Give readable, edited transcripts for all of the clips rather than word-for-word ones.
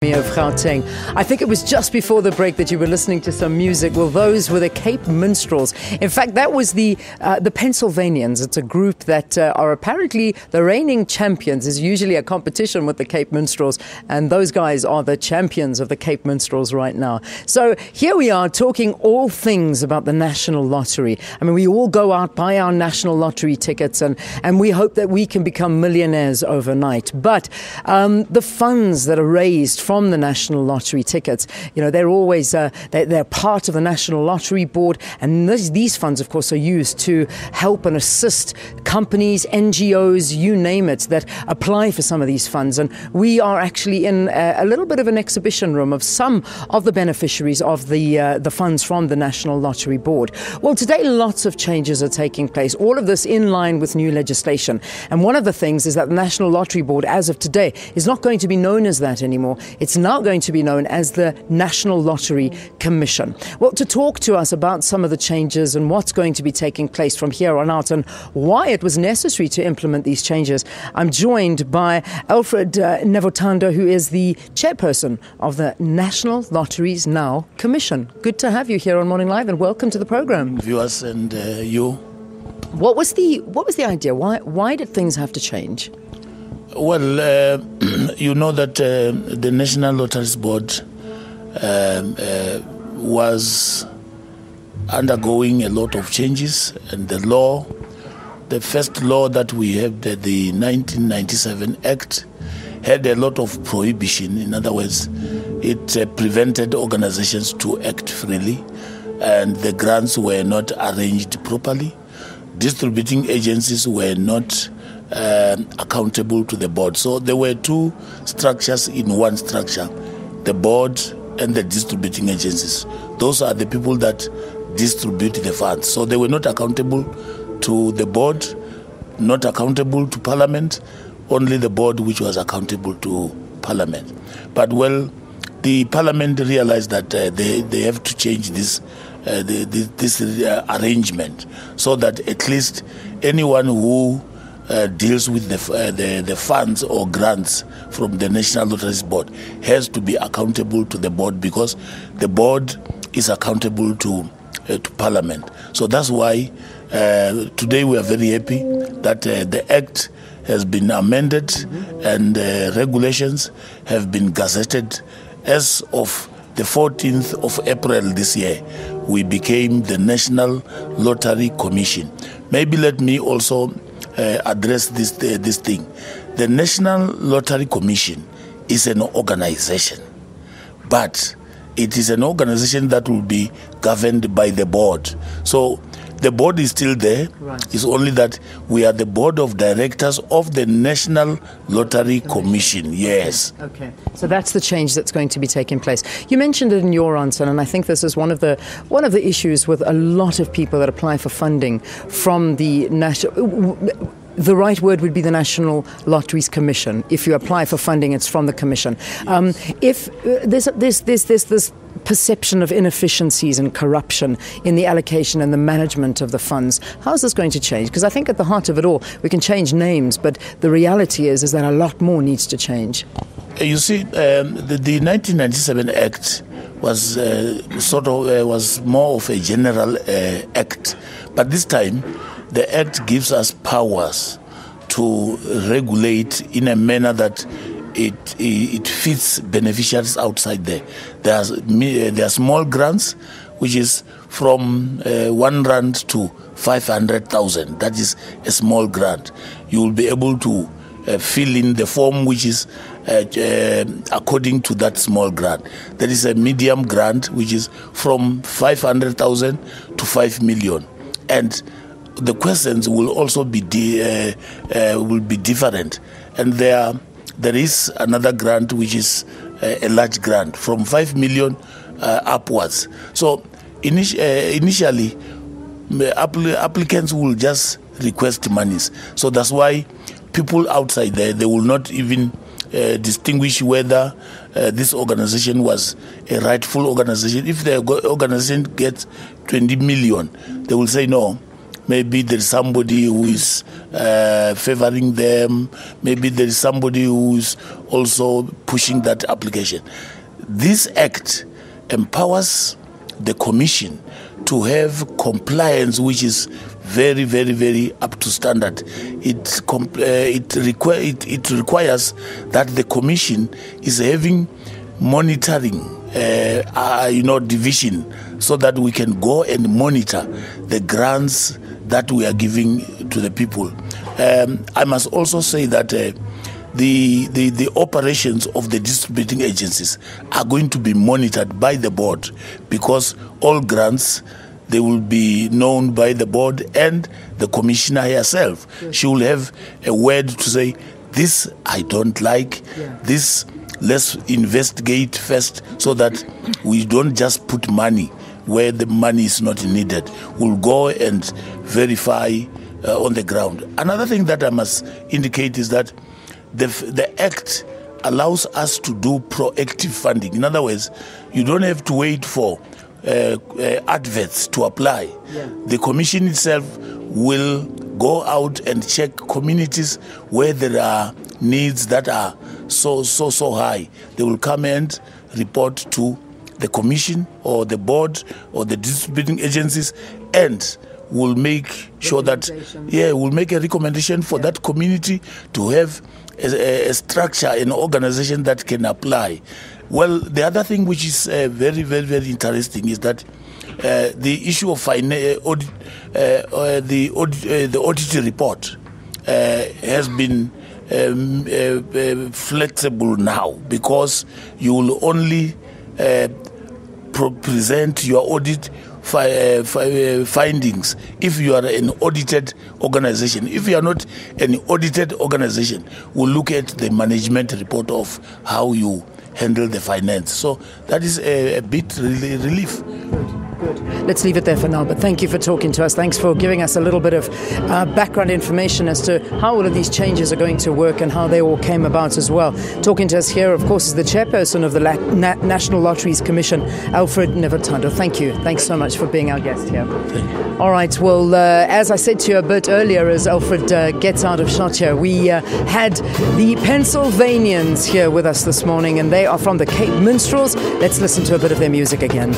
Of Gauteng. I think it was just before the break that you were listening to some music. Well, those were the Cape Minstrels. In fact, that was the Pennsylvanians. It's a group that are apparently the reigning champions. There's usually a competition with the Cape Minstrels, and those guys are the champions of the Cape Minstrels right now. So here we are talking all things about the National Lottery. I mean, we all go out, buy our National Lottery tickets, and we hope that we can become millionaires overnight. But the funds that are raised from the National Lottery tickets, you know, they're always they're part of the National Lottery Board, and these funds, of course, are used to help and assist companies, NGOs, you name it, that apply for some of these funds. And we are actually in a little bit of an exhibition room of some of the beneficiaries of the funds from the National Lottery Board. Well, today lots of changes are taking place. All of this in line with new legislation. And one of the things is that the National Lottery Board, as of today, is not going to be known as that anymore. It's now going to be known as the National Lottery Commission. Well, to talk to us about some of the changes and what's going to be taking place from here on out and why it was necessary to implement these changes, I'm joined by Alfred Nevhutanda, who is the chairperson of the National Lotteries Now Commission. Good to have you here on Morning Live and welcome to the program. Viewers and you. What was the idea? Why did things have to change? Well, you know that the National Lotteries Board was undergoing a lot of changes, and the law, the first law that we have, the 1997 Act, had a lot of prohibition. In other words, it prevented organizations to act freely, and the grants were not arranged properly. Distributing agencies were not accountable to the board. So there were two structures in one structure, the board and the distributing agencies. Those are the people that distribute the funds. So they were not accountable to the board, not accountable to Parliament, only the board which was accountable to Parliament. But well, the Parliament realized that they have to change this arrangement so that at least anyone who deals with the funds or grants from the National Lotteries Board has to be accountable to the board, because the board is accountable to Parliament. So that's why today we are very happy that the Act has been amended and regulations have been gazetted. As of the 14th of April this year, we became the National Lottery Commission. Maybe let me also address this thing. The National Lottery Commission is an organization, but it is an organization that will be governed by the board. So the board is still there. Right. It's only that we are the board of directors of the National Lottery Commission. Yes. Okay. So that's the change that's going to be taking place. You mentioned it in your answer, and I think this is one of the issues with a lot of people that apply for funding from the national. The right word would be the National Lotteries Commission. If you apply for funding, it's from the Commission. Yes. If this perception of inefficiencies and corruption in the allocation and the management of the funds, how is this going to change? Because I think at the heart of it all, we can change names, but the reality is that a lot more needs to change. You see, the 1997 Act was was more of a general act, but this time the Act gives us powers to regulate in a manner that it fits beneficiaries outside there. There are small grants, which is from 1 rand to 500,000. That is a small grant. You will be able to fill in the form which is according to that small grant. There is a medium grant, which is from 500,000 to 5 million. And the questions will also be different, and there is another grant which is a large grant from 5 million upwards. So initially, applicants will just request monies. So that's why people outside there, they will not even distinguish whether this organization was a rightful organization. If the organization gets 20 million, they will say no. Maybe there's somebody who is favoring them. Maybe there's somebody who is also pushing that application. This act empowers the commission to have compliance which is very, very, very up to standard. It requires that the commission is having monitoring, division, so that we can go and monitor the grants that we are giving to the people. I must also say that the operations of the distributing agencies are going to be monitored by the board, because all grants, they will be known by the board, and the commissioner herself, yes, she will have a word to say, this I don't like, yeah, this let's investigate first, so that we don't just put money where the money is not needed. We'll go and verify on the ground. Another thing that I must indicate is that the Act allows us to do proactive funding. In other words, you don't have to wait for adverts to apply. Yeah. The commission itself will go out and check communities where there are needs that are so high. They will come and report to the commission or the board or the distributing agencies, and will make sure that, yeah, will make a recommendation for, yeah, that community to have a structure, an organization that can apply. Well, the other thing which is very, very, very interesting is that the issue of the audit report has been flexible now, because you will only present your audit findings if you are an audited organization. If you are not an audited organization, we'll look at the management report of how you handle the finance. So that is a bit relief. Good. Let's leave it there for now, but thank you for talking to us. Thanks for giving us a little bit of background information as to how all of these changes are going to work and how they all came about as well. Talking to us here, of course, is the chairperson of the National Lotteries Commission, Alfred Nevhutanda. Thank you. Thanks so much for being our guest here. Thank you. All right, well, as I said to you a bit earlier, as Alfred gets out of shot here, we had the Pennsylvanians here with us this morning, and they are from the Cape Minstrels. Let's listen to a bit of their music again.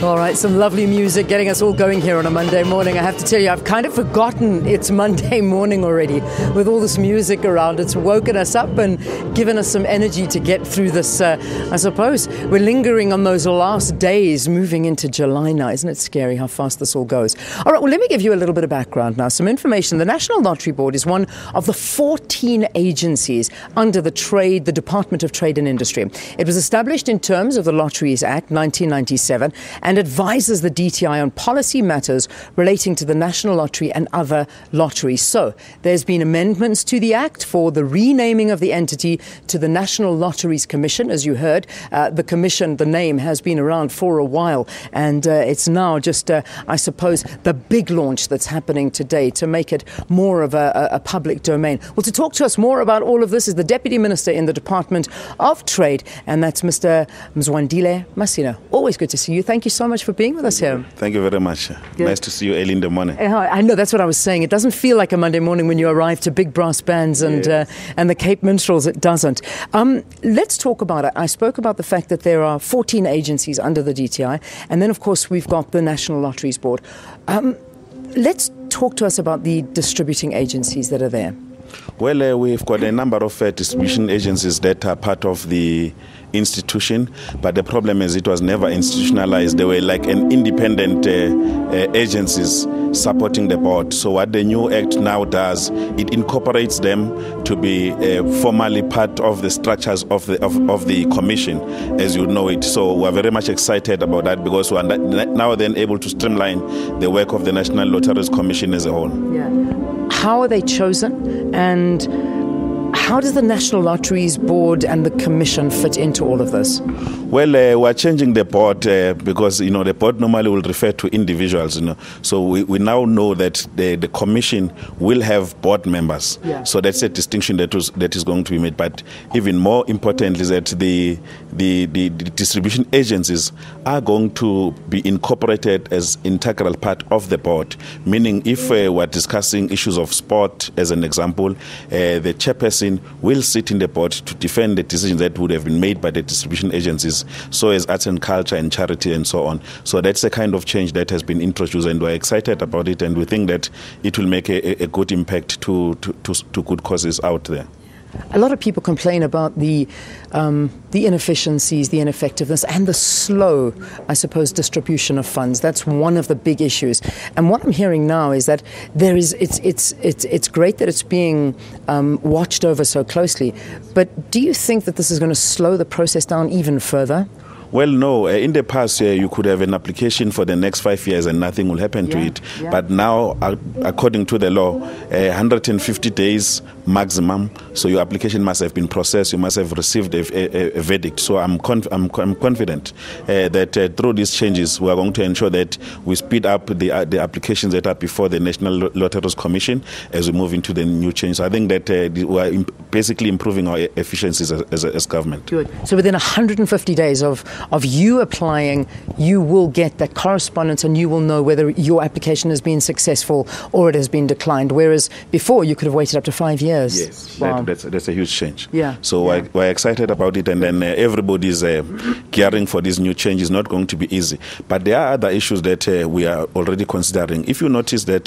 All right, some lovely music getting us all going here on a Monday morning. I have to tell you, I've kind of forgotten it's Monday morning already with all this music around. It's woken us up and given us some energy to get through this, I suppose. We're lingering on those last days moving into July now. Isn't it scary how fast this all goes? All right, well, let me give you a little bit of background now, some information. The National Lottery Board is one of the 14 agencies under the Department of Trade and Industry. It was established in terms of the Lotteries Act 1997, and advises the DTI on policy matters relating to the National Lottery and other lotteries. So there's been amendments to the Act for the renaming of the entity to the National Lotteries Commission. As you heard, the Commission, the name, has been around for a while, and it's now just, I suppose, the big launch that's happening today to make it more of a public domain. Well, to talk to us more about all of this is the Deputy Minister in the Department of Trade, and that's Mr. Mzwandile Masina. Always good to see you. Thank you so much for being with us here. Thank you very much. Good. Nice to see you early in the morning. I know, that's what I was saying. It doesn't feel like a Monday morning when you arrive to big brass bands and yes, and the Cape Minstrels. It doesn't. Let's talk about it. I spoke about the fact that there are 14 agencies under the DTI, and then of course we've got the National Lotteries Board. Let's talk to us about the distributing agencies that are there. Well, we've got a number of distribution agencies that are part of the institution, but the problem is it was never institutionalized. They were like an independent agencies supporting the board. So what the new act now does, it incorporates them to be formally part of the structures of the commission as you know it. So we're very much excited about that because we're now then able to streamline the work of the National Lotteries Commission as a whole. Yeah. How are they chosen, and how does the National Lotteries Board and the Commission fit into all of this? Well, we're changing the board because, you know, the board normally will refer to individuals, you know. So we now know that the Commission will have board members. Yeah. So that's a distinction that is going to be made. But even more importantly is that the distribution agencies are going to be incorporated as integral part of the board. Meaning if we're discussing issues of sport, as an example, the chairperson will sit in the board to defend the decisions that would have been made by the distribution agencies, so as arts and culture and charity and so on. So that's the kind of change that has been introduced, and we're excited about it, and we think that it will make a good impact to good causes out there. A lot of people complain about the inefficiencies, the ineffectiveness, and the slow, I suppose, distribution of funds. That's one of the big issues. And what I'm hearing now is that there is it's great that it's being watched over so closely. But do you think that this is going to slow the process down even further? Well, no. In the past, you could have an application for the next 5 years and nothing will happen to it. Yeah. But now, according to the law, 150 days maximum. So your application must have been processed. You must have received a verdict. So I'm confident that through these changes, we are going to ensure that we speed up the applications that are before the National Lotteries Commission as we move into the new change. So I think that we are basically improving our efficiencies as government. Good. So within 150 days of you applying, you will get that correspondence and you will know whether your application has been successful or it has been declined, whereas before you could have waited up to 5 years. Yes, wow. That's a huge change. Yeah. So yeah. We're excited about it, and then everybody's gearing for this new change. It's not going to be easy. But there are other issues that we are already considering. If you notice that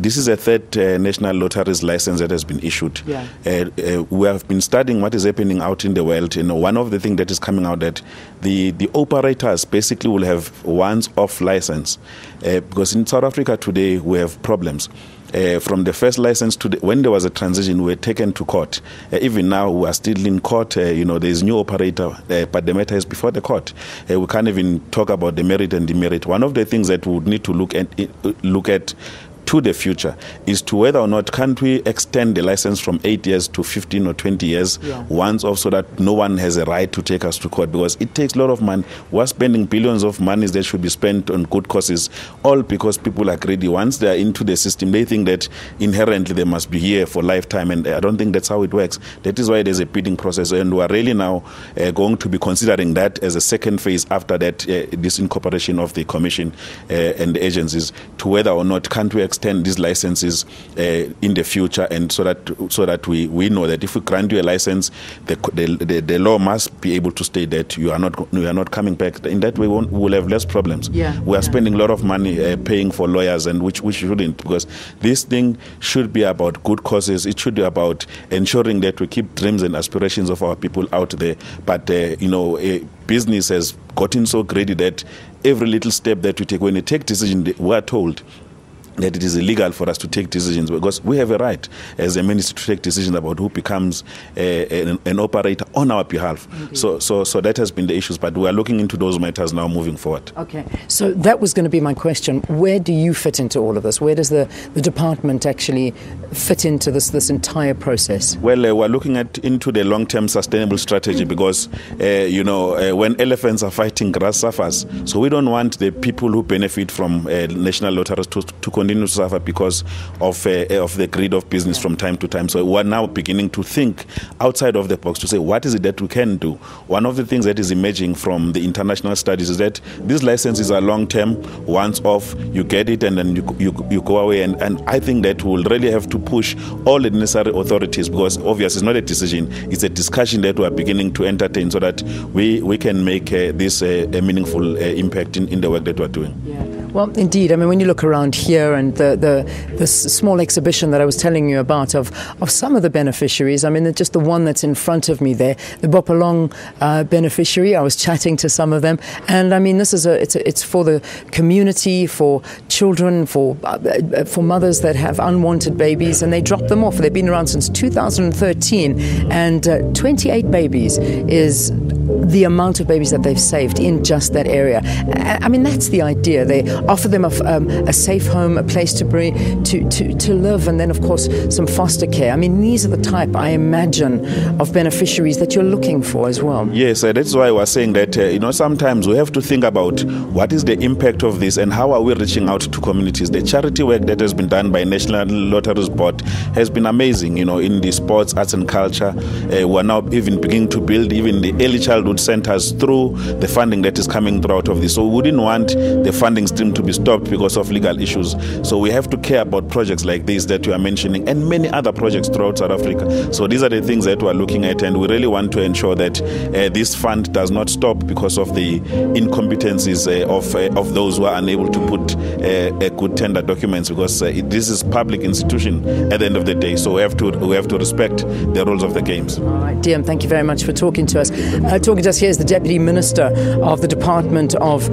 this is a third National Lotteries license that has been issued. Yeah. We have been studying what is happening out in the world. You know, one of the things that is coming out that the operators basically will have once-off license because in South Africa today we have problems. From the first license to when there was a transition, we were taken to court. Even now, we are still in court. You know, there is new operator, but the matter is before the court. We can't even talk about the merit and demerit. One of the things that we would need to look at to the future is to whether or not can't we extend the license from 8 years to 15 or 20 years once off, so that no one has a right to take us to court, because it takes a lot of money. We're spending billions of monies that should be spent on good causes, all because people are greedy. Once they are into the system, they think that inherently they must be here for lifetime, and I don't think that's how it works. That is why there's a bidding process, and we're really now going to be considering that as a second phase after that, this incorporation of the commission and the agencies, to whether or not can't we extend these licenses in the future, and so that we know that if we grant you a license, the law must be able to state that you are not coming back. In that way, we'll have less problems. Yeah. We are spending a lot of money paying for lawyers, and which shouldn't, because this thing should be about good causes. It should be about ensuring that we keep dreams and aspirations of our people out there. But you know, business has gotten so greedy that every little step that we take, when we take decision, we are told that it is illegal for us to take decisions, because we have a right as a minister to take decisions about who becomes an operator on our behalf. Mm-hmm. So that has been the issues, but we are looking into those matters now moving forward. Okay, so that was going to be my question. Where do you fit into all of this? Where does the department actually fit into this entire process? Well, we're looking into the long-term sustainable strategy, because, you know, when elephants are fighting grass suffers, so we don't want the people who benefit from national lotteries to continue to suffer because of the greed of business from time to time. So we're now beginning to think outside of the box to say, what is it that we can do? One of the things that is emerging from the international studies is that these licenses are long-term, once off, you get it and then you go away. And I think that we'll really have to push all the necessary authorities, because obviously it's not a decision, it's a discussion that we're beginning to entertain, so that we can make this a meaningful impact in the work that we're doing. Yeah. Well, indeed. I mean, when you look around here and the small exhibition that I was telling you about of some of the beneficiaries, I mean, just the one that's in front of me there, the Bopalong beneficiary, I was chatting to some of them. And I mean, this is it's for the community, for children, for mothers that have unwanted babies, and they drop them off. They've been around since 2013, and 28 babies is the amount of babies that they've saved in just that area. I mean, that's the idea. They offer them a safe home, a place to live, and then, of course, some foster care. I mean, these are the type, I imagine, of beneficiaries that you're looking for as well. Yes, that's why I was saying that, you know, sometimes we have to think about what is the impact of this and how are we reaching out to communities. The charity work that has been done by National Lotteries Board has been amazing, you know, in the sports, arts and culture. We're now even beginning to build even the early childhood centers through the funding that is coming throughout of this. So we didn't want the funding stream to be stopped because of legal issues. So we have to care about projects like this that you are mentioning and many other projects throughout South Africa. So these are the things that we are looking at, and we really want to ensure that this fund does not stop because of the incompetencies of those who are unable to put good tender documents, because this is public institution at the end of the day. So we have to respect the rules of the games. All right, DM, thank you very much for talking to us. Talking to us here is the Deputy Minister of the Department of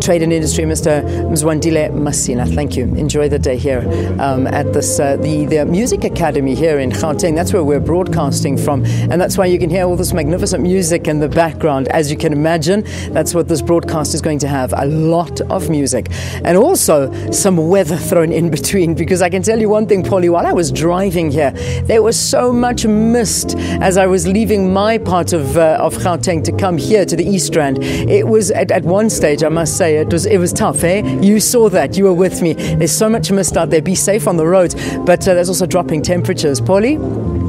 Trade and Industry, Mr. Mzwandile Masina. Thank you. Enjoy the day here at this the Music Academy here in Gauteng. That's where we're broadcasting from, and that's why you can hear all this magnificent music in the background. As you can imagine, that's what this broadcast is going to have, a lot of music and also some weather thrown in between, because I can tell you one thing, Polly, while I was driving here, there was so much mist as I was leaving my part of Gauteng to come here to the East Rand. It was at one stage, I must say, it was tough, eh? You saw that. You were with me. There's so much mist out there. Be safe on the roads. But there's also dropping temperatures. Polly?